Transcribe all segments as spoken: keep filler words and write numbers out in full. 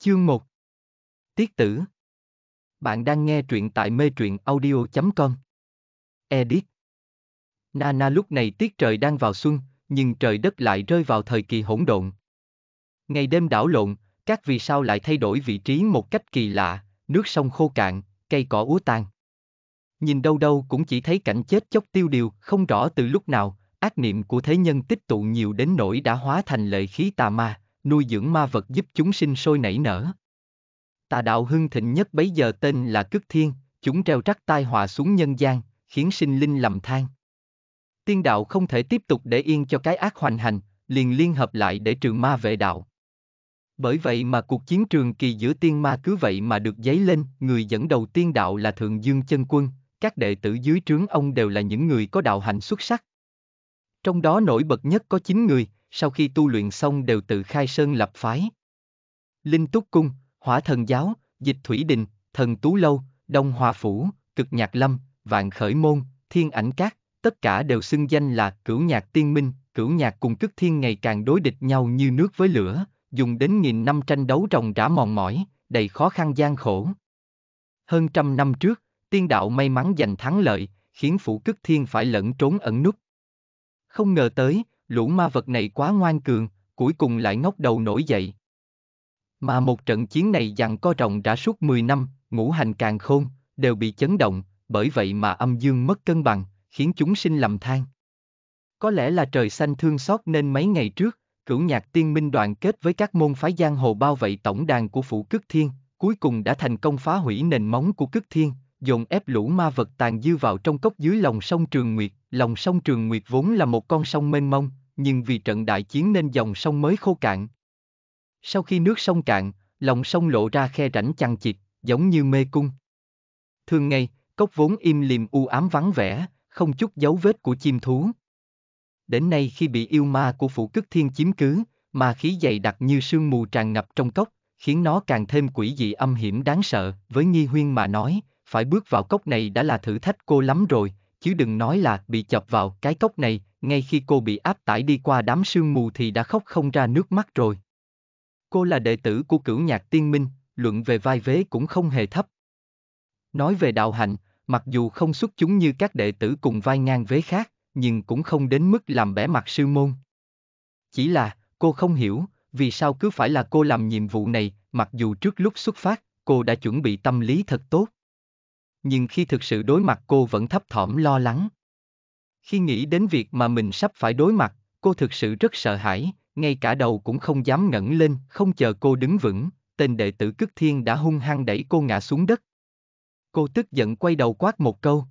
Chương một. Tiết tử. Bạn đang nghe truyện tại mê truyện audio chấm com. Edit. Nana lúc này tiết trời đang vào xuân, nhưng trời đất lại rơi vào thời kỳ hỗn độn. Ngày đêm đảo lộn, các vì sao lại thay đổi vị trí một cách kỳ lạ, nước sông khô cạn, cây cỏ úa tàn. Nhìn đâu đâu cũng chỉ thấy cảnh chết chóc tiêu điều, không rõ từ lúc nào, ác niệm của thế nhân tích tụ nhiều đến nỗi đã hóa thành lợi khí tà ma, nuôi dưỡng ma vật giúp chúng sinh sôi nảy nở. Tà đạo hưng thịnh nhất bấy giờ tên là Cực Thiên, chúng treo trắc tai họa xuống nhân gian, khiến sinh linh lầm than. Tiên đạo không thể tiếp tục để yên cho cái ác hoành hành, liền liên hợp lại để trừ ma vệ đạo. Bởi vậy mà cuộc chiến trường kỳ giữa tiên ma cứ vậy mà được dấy lên, người dẫn đầu tiên đạo là Thượng Dương Chân Quân, các đệ tử dưới trướng ông đều là những người có đạo hạnh xuất sắc. Trong đó nổi bật nhất có chín người, sau khi tu luyện xong đều tự khai sơn lập phái. Linh Túc Cung, Hỏa Thần Giáo, Dịch Thủy Đình, Thần Tú Lâu, Đông Hòa Phủ, Cực Nhạc Lâm, Vạn Khởi Môn, Thiên Ảnh Các, tất cả đều xưng danh là Cửu Nhạc Tiên Minh. Cửu Nhạc cùng Cực Thiên ngày càng đối địch nhau như nước với lửa, dùng đến nghìn năm tranh đấu ròng rã mòn mỏi, đầy khó khăn gian khổ. Hơn trăm năm trước, tiên đạo may mắn giành thắng lợi, khiến phủ Cực Thiên phải lẩn trốn ẩn núp. Không ngờ tới, lũ ma vật này quá ngoan cường, cuối cùng lại ngóc đầu nổi dậy. Mà một trận chiến này giằng co ròng rã suốt mười năm, ngũ hành càn khôn, đều bị chấn động, bởi vậy mà âm dương mất cân bằng, khiến chúng sinh lầm than. Có lẽ là trời xanh thương xót nên mấy ngày trước, Cửu Nhạc Tiên Minh đoàn kết với các môn phái giang hồ bao vây tổng đàn của phủ Cực Thiên, cuối cùng đã thành công phá hủy nền móng của Cực Thiên, dồn ép lũ ma vật tàn dư vào trong cốc dưới lòng sông Trường Nguyệt. Lòng sông Trường Nguyệt vốn là một con sông mênh mông, nhưng vì trận đại chiến nên dòng sông mới khô cạn. Sau khi nước sông cạn, lòng sông lộ ra khe rãnh chằng chịt, giống như mê cung. Thường ngày, cốc vốn im lìm u ám vắng vẻ, không chút dấu vết của chim thú. Đến nay khi bị yêu ma của phủ Cực Thiên chiếm cứ, ma khí dày đặc như sương mù tràn ngập trong cốc, khiến nó càng thêm quỷ dị âm hiểm đáng sợ. Với Nghi Huyên mà nói, phải bước vào cốc này đã là thử thách cô lắm rồi, chứ đừng nói là bị chọc vào cái cốc này. Ngay khi cô bị áp tải đi qua đám sương mù thì đã khóc không ra nước mắt rồi. Cô là đệ tử của Cửu Nhạc Tiên Minh, luận về vai vế cũng không hề thấp. Nói về đạo hạnh, mặc dù không xuất chúng như các đệ tử cùng vai ngang vế khác, nhưng cũng không đến mức làm bẽ mặt sư môn. Chỉ là, cô không hiểu, vì sao cứ phải là cô làm nhiệm vụ này, mặc dù trước lúc xuất phát, cô đã chuẩn bị tâm lý thật tốt. Nhưng khi thực sự đối mặt cô vẫn thấp thỏm lo lắng. Khi nghĩ đến việc mà mình sắp phải đối mặt, cô thực sự rất sợ hãi, ngay cả đầu cũng không dám ngẩng lên. Không chờ cô đứng vững, tên đệ tử Cực Thiên đã hung hăng đẩy cô ngã xuống đất. Cô tức giận quay đầu quát một câu.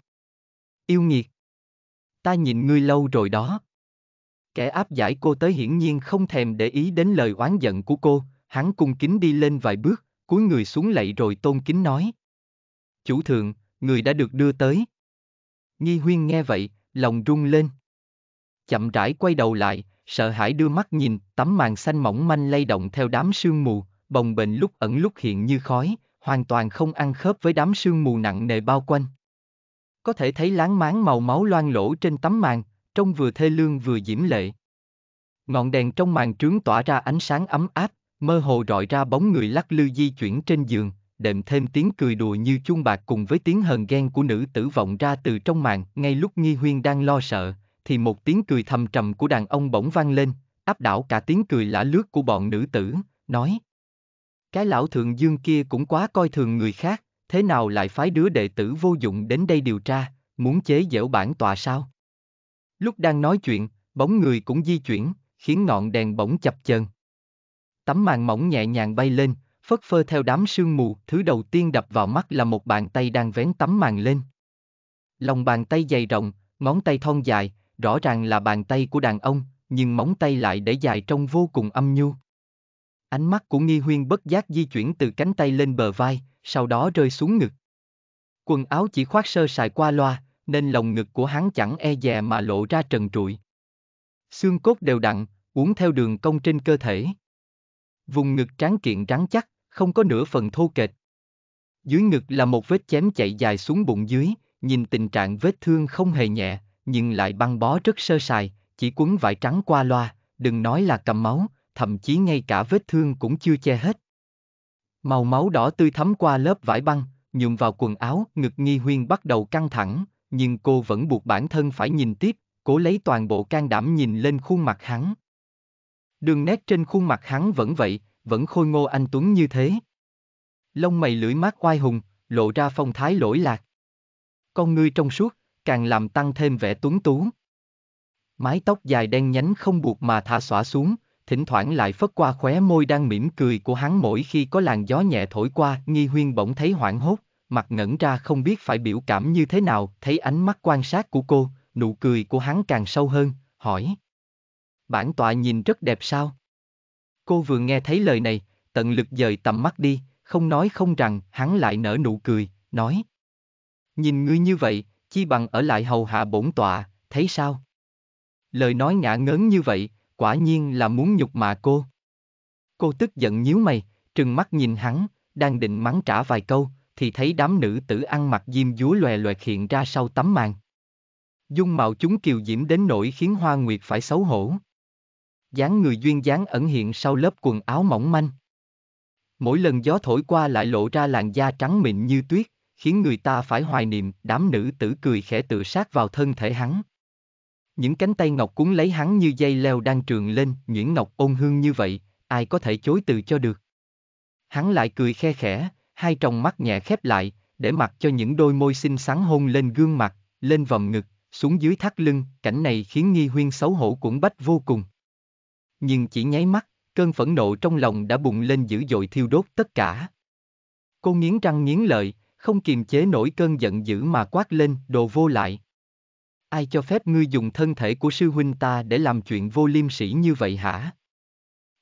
Yêu nghiệt! Ta nhìn ngươi lâu rồi đó. Kẻ áp giải cô tới hiển nhiên không thèm để ý đến lời oán giận của cô, hắn cung kính đi lên vài bước, cúi người xuống lạy rồi tôn kính nói. Chủ thượng, người đã được đưa tới. Nghi Huyên nghe vậy, lòng rung lên. Chậm rãi quay đầu lại, sợ hãi đưa mắt nhìn, tấm màn xanh mỏng manh lay động theo đám sương mù, bồng bềnh lúc ẩn lúc hiện như khói, hoàn toàn không ăn khớp với đám sương mù nặng nề bao quanh. Có thể thấy láng máng màu máu loang lỗ trên tấm màn, trông vừa thê lương vừa diễm lệ. Ngọn đèn trong màn trướng tỏa ra ánh sáng ấm áp, mơ hồ rọi ra bóng người lắc lư di chuyển trên giường, đệm thêm tiếng cười đùa như chuông bạc cùng với tiếng hờn ghen của nữ tử vọng ra từ trong màn. Ngay lúc Nghi Huyên đang lo sợ, thì một tiếng cười thầm trầm của đàn ông bỗng vang lên, áp đảo cả tiếng cười lả lướt của bọn nữ tử, nói. Cái lão Thượng Dương kia cũng quá coi thường người khác, thế nào lại phái đứa đệ tử vô dụng đến đây điều tra, muốn chế giễu bản tọa sao? Lúc đang nói chuyện, bóng người cũng di chuyển, khiến ngọn đèn bỗng chập chờn. Tấm màn mỏng nhẹ nhàng bay lên, phất phơ theo đám sương mù. Thứ đầu tiên đập vào mắt là một bàn tay đang vén tấm màn lên. Lòng bàn tay dày rộng, ngón tay thon dài, rõ ràng là bàn tay của đàn ông, nhưng móng tay lại để dài trông vô cùng âm nhu. Ánh mắt của Nghi Huyên bất giác di chuyển từ cánh tay lên bờ vai, sau đó rơi xuống ngực. Quần áo chỉ khoác sơ sài qua loa, nên lồng ngực của hắn chẳng e dè mà lộ ra trần trụi. Xương cốt đều đặn, uốn theo đường cong trên cơ thể. Vùng ngực tráng kiện rắn chắc, không có nửa phần thô kệch. Dưới ngực là một vết chém chạy dài xuống bụng dưới, nhìn tình trạng vết thương không hề nhẹ, nhưng lại băng bó rất sơ sài, chỉ quấn vải trắng qua loa, đừng nói là cầm máu, thậm chí ngay cả vết thương cũng chưa che hết. Màu máu đỏ tươi thấm qua lớp vải băng, nhuộm vào quần áo, ngực Nghi Huyên bắt đầu căng thẳng, nhưng cô vẫn buộc bản thân phải nhìn tiếp, cố lấy toàn bộ can đảm nhìn lên khuôn mặt hắn. Đường nét trên khuôn mặt hắn vẫn vậy, vẫn khôi ngô anh tuấn như thế. Lông mày lưỡi mát oai hùng, lộ ra phong thái lỗi lạc. Con ngươi trong suốt, càng làm tăng thêm vẻ tuấn tú. Mái tóc dài đen nhánh không buộc mà thả xõa xuống, thỉnh thoảng lại phất qua khóe môi đang mỉm cười của hắn mỗi khi có làn gió nhẹ thổi qua. Nghi Huyên bỗng thấy hoảng hốt, mặt ngẩn ra không biết phải biểu cảm như thế nào. Thấy ánh mắt quan sát của cô, nụ cười của hắn càng sâu hơn, hỏi. Bản tọa nhìn rất đẹp sao? Cô vừa nghe thấy lời này, tận lực dời tầm mắt đi, không nói không rằng. Hắn lại nở nụ cười, nói. Nhìn ngươi như vậy, chi bằng ở lại hầu hạ bổn tọa, thấy sao? Lời nói ngả ngớn như vậy, quả nhiên là muốn nhục mạ cô. Cô tức giận nhíu mày, trừng mắt nhìn hắn, đang định mắng trả vài câu, thì thấy đám nữ tử ăn mặc diêm dúa lòe loẹt hiện ra sau tấm màn. Dung mạo chúng kiều diễm đến nỗi khiến Hoa Nguyệt phải xấu hổ. Dáng người duyên dáng ẩn hiện sau lớp quần áo mỏng manh. Mỗi lần gió thổi qua lại lộ ra làn da trắng mịn như tuyết, khiến người ta phải hoài niệm. Đám nữ tử cười khẽ tựa sát vào thân thể hắn. Những cánh tay ngọc cuốn lấy hắn như dây leo đang trườn lên, nhuyễn ngọc ôn hương như vậy, ai có thể chối từ cho được. Hắn lại cười khe khẽ, hai tròng mắt nhẹ khép lại, để mặc cho những đôi môi xinh xắn hôn lên gương mặt, lên vòng ngực, xuống dưới thắt lưng. Cảnh này khiến Nghi Huyên xấu hổ cuộn bách vô cùng. Nhưng chỉ nháy mắt, cơn phẫn nộ trong lòng đã bùng lên dữ dội thiêu đốt tất cả. Cô nghiến răng nghiến lợi, không kiềm chế nổi cơn giận dữ mà quát lên, đồ vô lại. Ai cho phép ngươi dùng thân thể của sư huynh ta để làm chuyện vô liêm sỉ như vậy hả?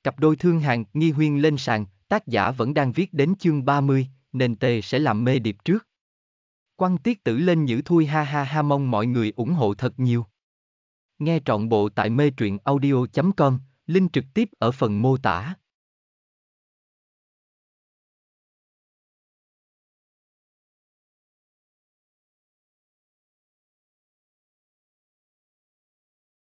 Cặp đôi thương hàn. Nghi Huyên lên sàn, tác giả vẫn đang viết đến chương ba mươi, nên tề sẽ làm mê điệp trước. Quăng tiết tử lên nhữ thui ha ha ha, mong mọi người ủng hộ thật nhiều. Nghe trọn bộ tại mê truyện audio chấm com, link trực tiếp ở phần mô tả.